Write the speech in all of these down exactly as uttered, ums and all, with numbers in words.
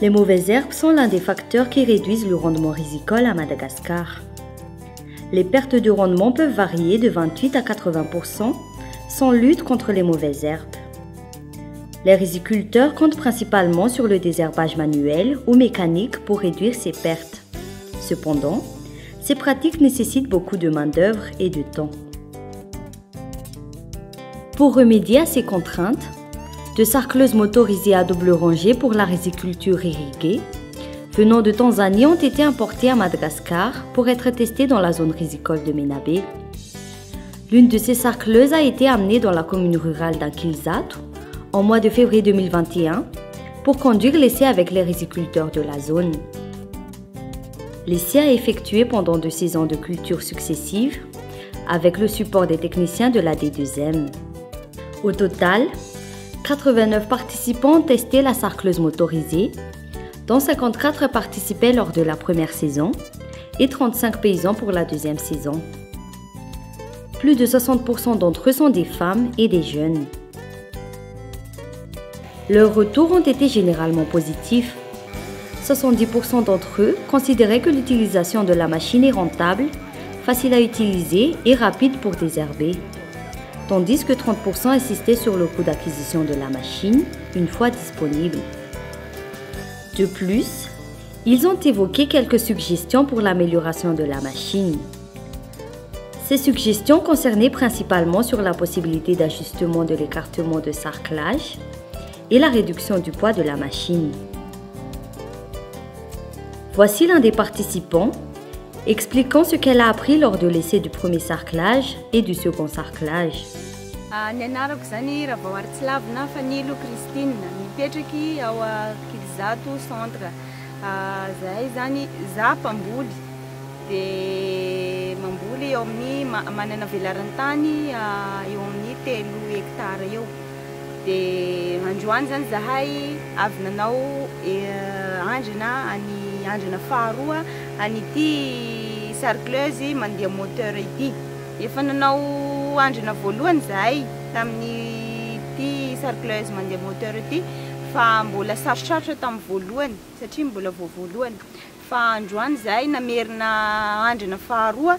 Les mauvaises herbes sont l'un des facteurs qui réduisent le rendement rizicole à Madagascar. Les pertes de rendement peuvent varier de vingt-huit à quatre-vingts pour cent sans lutte contre les mauvaises herbes. Les riziculteurs comptent principalement sur le désherbage manuel ou mécanique pour réduire ces pertes. Cependant, ces pratiques nécessitent beaucoup de main-d'œuvre et de temps. Pour remédier à ces contraintes, de sarcleuses motorisées à double rangée pour la riziculture irriguée, venant de Tanzanie, ont été importées à Madagascar pour être testées dans la zone rizicole de Menabe. L'une de ces sarcleuses a été amenée dans la commune rurale d'Akilzat en mois de février deux mille vingt et un pour conduire l'essai avec les riziculteurs de la zone. L'essai a effectué pendant deux saisons de culture successives avec le support des techniciens de la A D deux M. Au total, quatre-vingt-neuf participants ont testé la sarcleuse motorisée, dont cinquante-quatre participaient lors de la première saison et trente-cinq paysans pour la deuxième saison. Plus de soixante pour cent d'entre eux sont des femmes et des jeunes. Leurs retours ont été généralement positifs. soixante-dix pour cent d'entre eux considéraient que l'utilisation de la machine est rentable, facile à utiliser et rapide pour désherber, tandis que trente pour cent insistaient sur le coût d'acquisition de la machine une fois disponible. De plus, ils ont évoqué quelques suggestions pour l'amélioration de la machine. Ces suggestions concernaient principalement sur la possibilité d'ajustement de l'écartement de sarclage et la réduction du poids de la machine. Voici l'un des participants expliquant ce qu'elle a appris lors de l'essai du premier sarclage et du second sarclage. Andrina faharoa anity sarcleuse mandeha moteur ity. Efa nanao andrina voalohany zahay tamin'ny ity sarcleuse mandeha moteur ity fa mbola sarotratra tamin'ny voalohany satria mbola voalohany. Fa androany zahay namerina andrina faharoa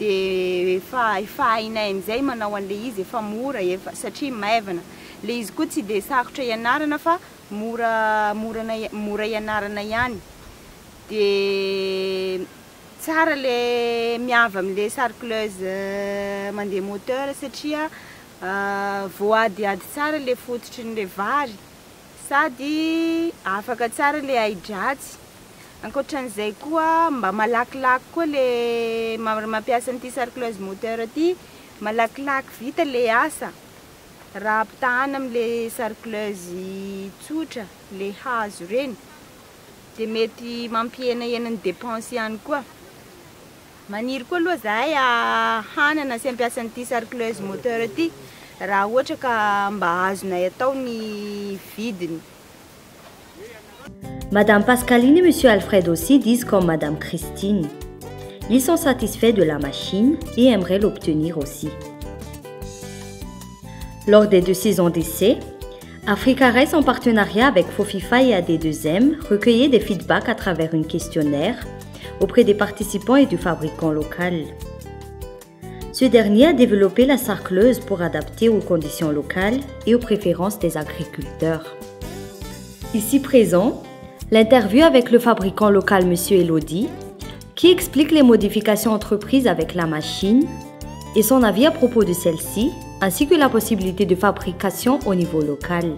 dia efa efainay amin'izay manao an'le izy efa mora efa satria maivana. Le izy koa tsy dia sarotra ianarana fa mora mora mora ianarana ihany. Dia tsara le miava amin'ilay sarcleuse mandeha moteur satria voadiady tsara le fototry n'ilay vary sady afaka tsara le hidraty. Ankoatran'izay koa mba malakilaky koa le mampiasa an'ity sarcleuse moteur ity, malakilaky vita le asa raha ampitahana amin'ilay sarcleuse tsotra le hazo reny. Dia mety mampiena ianany dépense ihany koa. Maniry koa aloha zahay hanana sy ampiasa an'ity sarcleuse moteur ity raha ohatra ka mba azonay atao ny vidiny. Madame Pascaline et Monsieur Alfred aussi disent comme Madame Christine. Ils sont satisfaits de la machine et aimeraient l'obtenir aussi. Lors des deux saisons d'essai, AfricaRice, en partenariat avec Fofifa et A D deux M, recueillait des feedbacks à travers un questionnaire auprès des participants et du fabricant local. Ce dernier a développé la sarcleuse pour adapter aux conditions locales et aux préférences des agriculteurs. Ici présent, l'interview avec le fabricant local M. Elodie, qui explique les modifications entreprises avec la machine et son avis à propos de celle-ci, ainsi que la possibilité de fabrication au niveau local.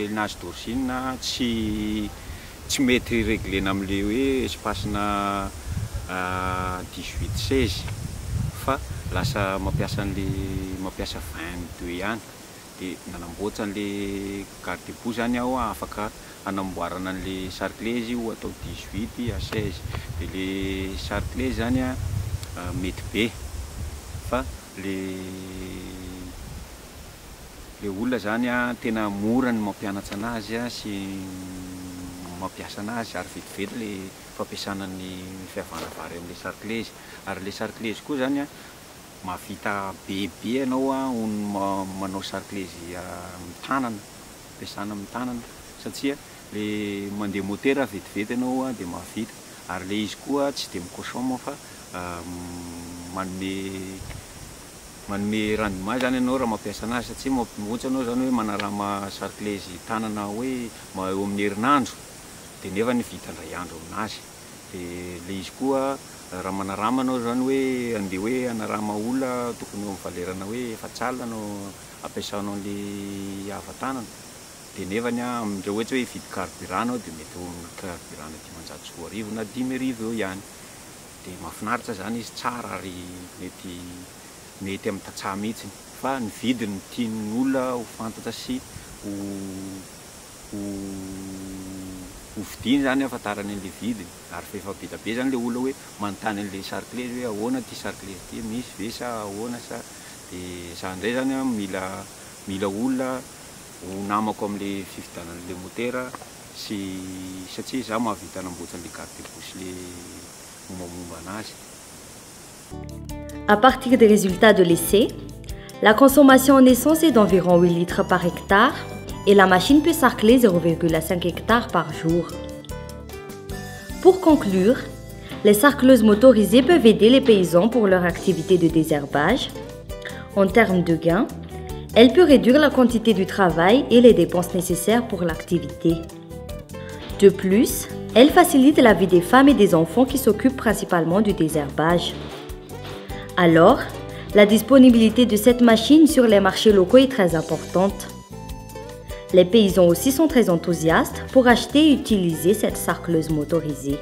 Le nazy dorsinina tsy tsy mety reglena am'le hoe espace na dix-huit seize fa lasa mampiasa an'le mampiasa vingt-deux ihany de nanamboatra le garde-boue zany aho afaka anamboarana le sarcleuse ou atao dix-huit à seize de le sarcleuse zany a mety be fa le le olona zany a tena mora ny mampianatra anazy a sy mampiasa anazy ary vetivety le fampiasana ny fiavana vary amin'ny sarcleuse ary le sarcleuse koa zany a mafita bebe anao a manao sarcleuse amin'ny tanana ampiasana amin'ny tanana satsia le mandeha motera vetivety anao a dia mafita ary le izy koa tsy dia mikosomo fa manome manome rendement zany anao raha mampiasa anazy satsia mihitsy anao zany hoe manarama sarcleuse tanana hoe eo amin'ny herinandro dia nefa ny vita indray andro aminazy dia le izy koa raha manarama anao zany hoe andeha hoe anarama olona tokony eo amin'ny valerana hoe efa tsalana no ampiasanao le avatanana dia nefa ny amin'ireo ohatry hoe hividy carburant anao dia mety eo amin'ny carburant dimanjato sy roa arivo na dimy arivo eo ihany dia mahafinaritra zany izy tsara ary mety mety amin'ny tatsaha mihitsy fa ny vidiny tian'ny olona ho fantatra sy ho ho vidiny zany ahafantarany an'ilay vidiny ary fa efa bita be zany ilay olona hoe manontany an'ilay sarcleuse hoe ahoana ty sarcleuse ty misy ve sa ahoana sa dia za indray zany mila mila olona ho namako amin'ilay fividianan'ilay motera sy satsia za mahavita anamboatra an'ilay carte de bouche le mombamomba anazy. À partir des résultats de l'essai, la consommation en essence est d'environ huit litres par hectare et la machine peut sarcler zéro virgule cinq hectare par jour. Pour conclure, les sarcleuses motorisées peuvent aider les paysans pour leur activité de désherbage. En termes de gains, elle peut réduire la quantité du travail et les dépenses nécessaires pour l'activité. De plus, elle facilite la vie des femmes et des enfants qui s'occupent principalement du désherbage. Alors, la disponibilité de cette machine sur les marchés locaux est très importante. Les paysans aussi sont très enthousiastes pour acheter et utiliser cette sarcleuse motorisée.